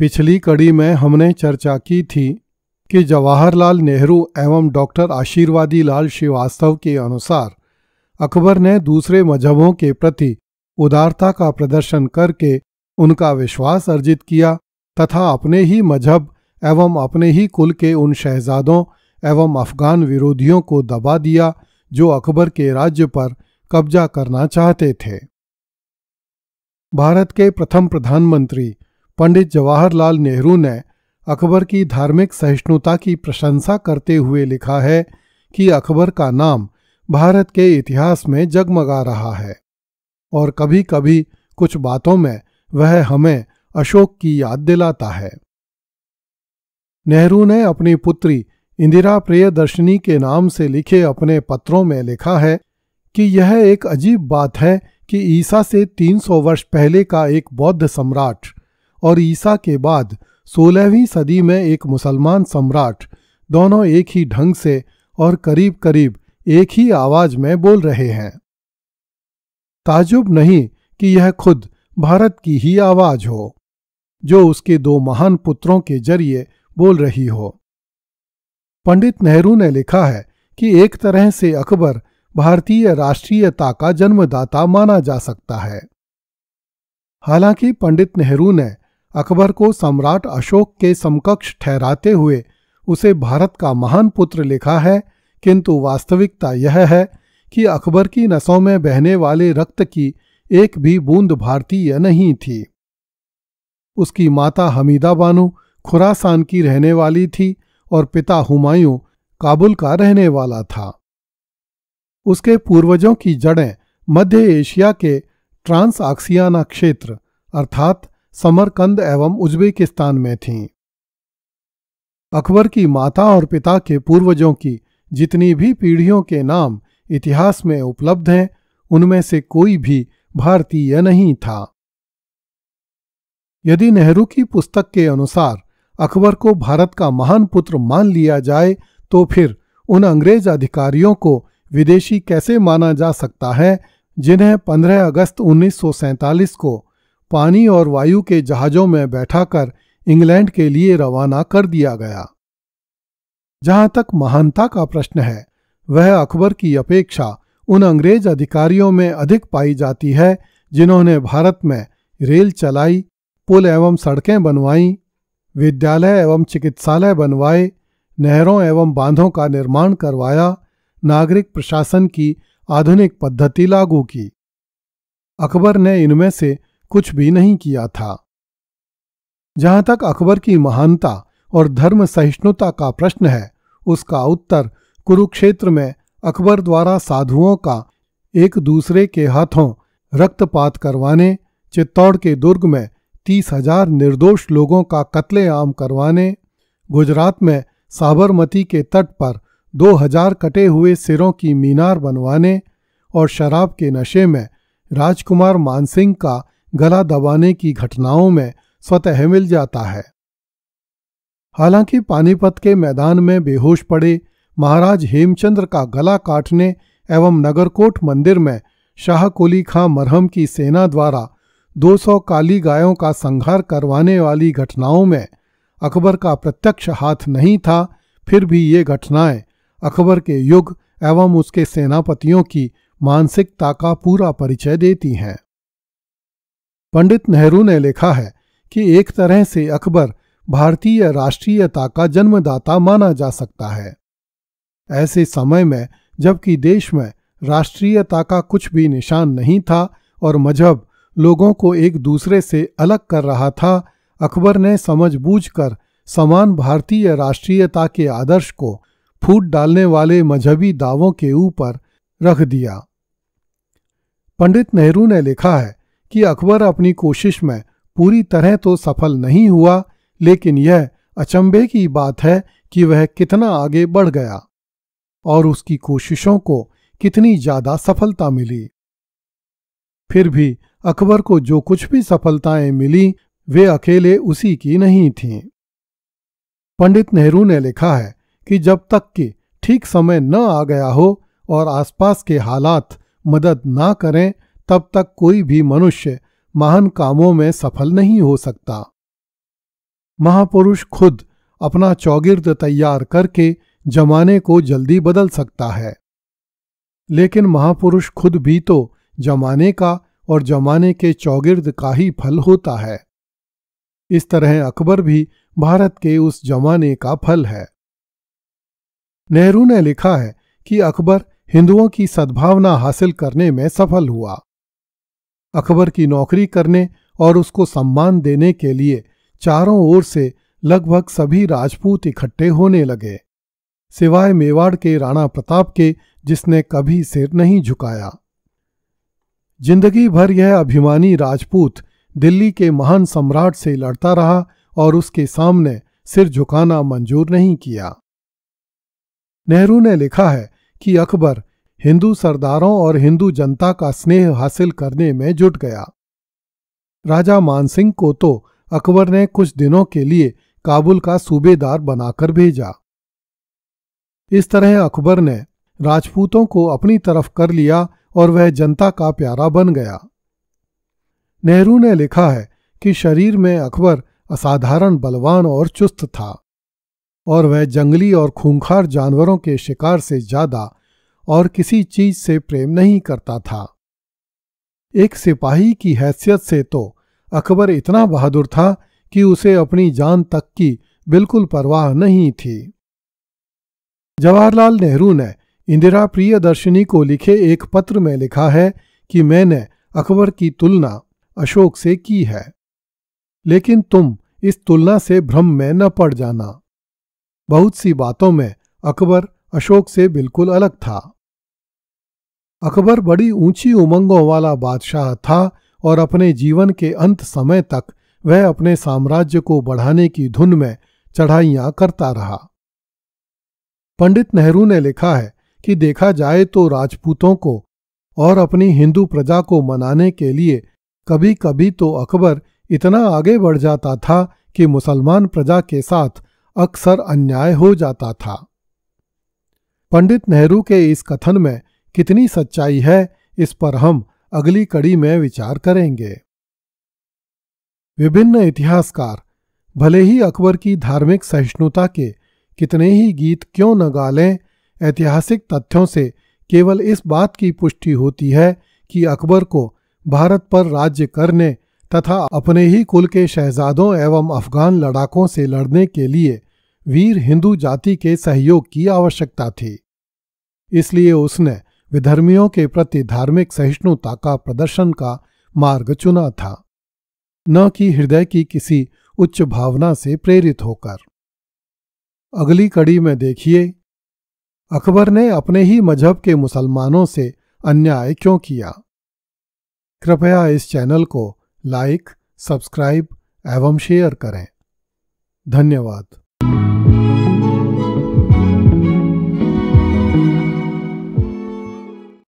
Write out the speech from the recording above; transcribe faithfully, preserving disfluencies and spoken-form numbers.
पिछली कड़ी में हमने चर्चा की थी कि जवाहरलाल नेहरू एवं डॉक्टर आशीर्वादी लाल श्रीवास्तव के अनुसार अकबर ने दूसरे मजहबों के प्रति उदारता का प्रदर्शन करके उनका विश्वास अर्जित किया तथा अपने ही मजहब एवं अपने ही कुल के उन शहजादों एवं अफगान विरोधियों को दबा दिया जो अकबर के राज्य पर कब्जा करना चाहते थे। भारत के प्रथम प्रधानमंत्री पंडित जवाहरलाल नेहरू ने अकबर की धार्मिक सहिष्णुता की प्रशंसा करते हुए लिखा है कि अकबर का नाम भारत के इतिहास में जगमगा रहा है और कभी कभी कुछ बातों में वह हमें अशोक की याद दिलाता है। नेहरू ने अपनी पुत्री इंदिरा प्रियदर्शनी के नाम से लिखे अपने पत्रों में लिखा है कि यह एक अजीब बात है कि ईसा से तीन सौ वर्ष पहले का एक बौद्ध सम्राट और ईसा के बाद सोलहवीं सदी में एक मुसलमान सम्राट दोनों एक ही ढंग से और करीब करीब एक ही आवाज में बोल रहे हैं। ताजुब नहीं कि यह खुद भारत की ही आवाज हो जो उसके दो महान पुत्रों के जरिए बोल रही हो। पंडित नेहरू ने लिखा है कि एक तरह से अकबर भारतीय राष्ट्रीयता का जन्मदाता माना जा सकता है। हालांकि पंडित नेहरू ने अकबर को सम्राट अशोक के समकक्ष ठहराते हुए उसे भारत का महान पुत्र लिखा है, किंतु वास्तविकता यह है कि अकबर की नसों में बहने वाले रक्त की एक भी बूंद भारतीय नहीं थी। उसकी माता हमीदा बानू खुरासान की रहने वाली थी और पिता हुमायूं काबुल का रहने वाला था। उसके पूर्वजों की जड़ें मध्य एशिया के ट्रांसऑक्सियाना क्षेत्र अर्थात समरकंद एवं उज्बेकिस्तान में थीं। अकबर की माता और पिता के पूर्वजों की जितनी भी पीढ़ियों के नाम इतिहास में उपलब्ध हैं उनमें से कोई भी भारतीय नहीं था। यदि नेहरू की पुस्तक के अनुसार अकबर को भारत का महान पुत्र मान लिया जाए तो फिर उन अंग्रेज अधिकारियों को विदेशी कैसे माना जा सकता है जिन्हें पंद्रह अगस्त उन्नीस सौ सैंतालीस को पानी और वायु के जहाज़ों में बैठाकर इंग्लैंड के लिए रवाना कर दिया गया। जहां तक महानता का प्रश्न है वह अकबर की अपेक्षा उन अंग्रेज अधिकारियों में अधिक पाई जाती है जिन्होंने भारत में रेल चलाई, पुल एवं सड़कें बनवाईं, विद्यालय एवं चिकित्सालय बनवाए, नहरों एवं बांधों का निर्माण करवाया, नागरिक प्रशासन की आधुनिक पद्धति लागू की। अकबर ने इनमें से कुछ भी नहीं किया था। जहां तक अकबर की महानता और धर्म सहिष्णुता का प्रश्न है उसका उत्तर कुरुक्षेत्र में अकबर द्वारा साधुओं का एक दूसरे के हाथों रक्तपात करवाने, चित्तौड़ के दुर्ग में तीस हजार निर्दोष लोगों का कत्लेआम करवाने, गुजरात में साबरमती के तट पर दो हजार कटे हुए सिरों की मीनार बनवाने और शराब के नशे में राजकुमार मानसिंह का गला दबाने की घटनाओं में स्वतः मिल जाता है। हालांकि पानीपत के मैदान में बेहोश पड़े महाराज हेमचंद्र का गला काटने एवं नगरकोट मंदिर में शाहकोली खां मरहम की सेना द्वारा दो सौ काली गायों का संहार करवाने वाली घटनाओं में अकबर का प्रत्यक्ष हाथ नहीं था, फिर भी ये घटनाएं अकबर के युग एवं उसके सेनापतियों की मानसिकता का पूरा परिचय देती हैं। पंडित नेहरू ने लिखा है कि एक तरह से अकबर भारतीय राष्ट्रीयता का जन्मदाता माना जा सकता है। ऐसे समय में जबकि देश में राष्ट्रीयता का कुछ भी निशान नहीं था और मजहब लोगों को एक दूसरे से अलग कर रहा था, अकबर ने समझबूझकर समान भारतीय राष्ट्रीयता के आदर्श को फूट डालने वाले मजहबी दावों के ऊपर रख दिया। पंडित नेहरू ने लिखा है कि अकबर अपनी कोशिश में पूरी तरह तो सफल नहीं हुआ, लेकिन यह अचंभे की बात है कि वह कितना आगे बढ़ गया और उसकी कोशिशों को कितनी ज्यादा सफलता मिली। फिर भी अकबर को जो कुछ भी सफलताएं मिली वे अकेले उसी की नहीं थीं। पंडित नेहरू ने लिखा है कि जब तक कि ठीक समय न आ गया हो और आसपास के हालात मदद ना करें तब तक कोई भी मनुष्य महान कामों में सफल नहीं हो सकता। महापुरुष खुद अपना चौगिर्द तैयार करके जमाने को जल्दी बदल सकता है, लेकिन महापुरुष खुद भी तो जमाने का और जमाने के चौगिर्द का ही फल होता है। इस तरह अकबर भी भारत के उस जमाने का फल है। नेहरू ने लिखा है कि अकबर हिंदुओं की सद्भावना हासिल करने में सफल हुआ। अकबर की नौकरी करने और उसको सम्मान देने के लिए चारों ओर से लगभग सभी राजपूत इकट्ठे होने लगे, सिवाय मेवाड़ के राणा प्रताप के, जिसने कभी सिर नहीं झुकाया। जिंदगी भर यह अभिमानी राजपूत दिल्ली के महान सम्राट से लड़ता रहा और उसके सामने सिर झुकाना मंजूर नहीं किया। नेहरू ने लिखा है कि अकबर हिंदू सरदारों और हिंदू जनता का स्नेह हासिल करने में जुट गया। राजा मानसिंह को तो अकबर ने कुछ दिनों के लिए काबुल का सूबेदार बनाकर भेजा। इस तरह अकबर ने राजपूतों को अपनी तरफ कर लिया और वह जनता का प्यारा बन गया। नेहरू ने लिखा है कि शरीर में अकबर असाधारण बलवान और चुस्त था और वह जंगली और खूंखार जानवरों के शिकार से ज्यादा और किसी चीज से प्रेम नहीं करता था। एक सिपाही की हैसियत से तो अकबर इतना बहादुर था कि उसे अपनी जान तक की बिल्कुल परवाह नहीं थी। जवाहरलाल नेहरू ने इंदिरा प्रियदर्शनी को लिखे एक पत्र में लिखा है कि मैंने अकबर की तुलना अशोक से की है, लेकिन तुम इस तुलना से भ्रम में न पड़ जाना। बहुत सी बातों में अकबर अशोक से बिल्कुल अलग था। अकबर बड़ी ऊंची उमंगों वाला बादशाह था और अपने जीवन के अंत समय तक वह अपने साम्राज्य को बढ़ाने की धुन में चढ़ाइयां करता रहा। पंडित नेहरू ने लिखा है कि देखा जाए तो राजपूतों को और अपनी हिंदू प्रजा को मनाने के लिए कभी कभी तो अकबर इतना आगे बढ़ जाता था कि मुसलमान प्रजा के साथ अक्सर अन्याय हो जाता था। पंडित नेहरू के इस कथन में कितनी सच्चाई है, इस पर हम अगली कड़ी में विचार करेंगे। विभिन्न इतिहासकार भले ही अकबर की धार्मिक सहिष्णुता के कितने ही गीत क्यों न गा लें, ऐतिहासिक तथ्यों से केवल इस बात की पुष्टि होती है कि अकबर को भारत पर राज्य करने तथा अपने ही कुल के शहजादों एवं अफगान लड़ाकों से लड़ने के लिए वीर हिंदू जाति के सहयोग की आवश्यकता थी। इसलिए उसने विधर्मियों के प्रति धार्मिक सहिष्णुता का प्रदर्शन का मार्ग चुना था, न कि हृदय की किसी उच्च भावना से प्रेरित होकर। अगली कड़ी में देखिए, अकबर ने अपने ही मजहब के मुसलमानों से अन्याय क्यों किया। कृपया इस चैनल को लाइक, सब्सक्राइब एवं शेयर करें। धन्यवाद।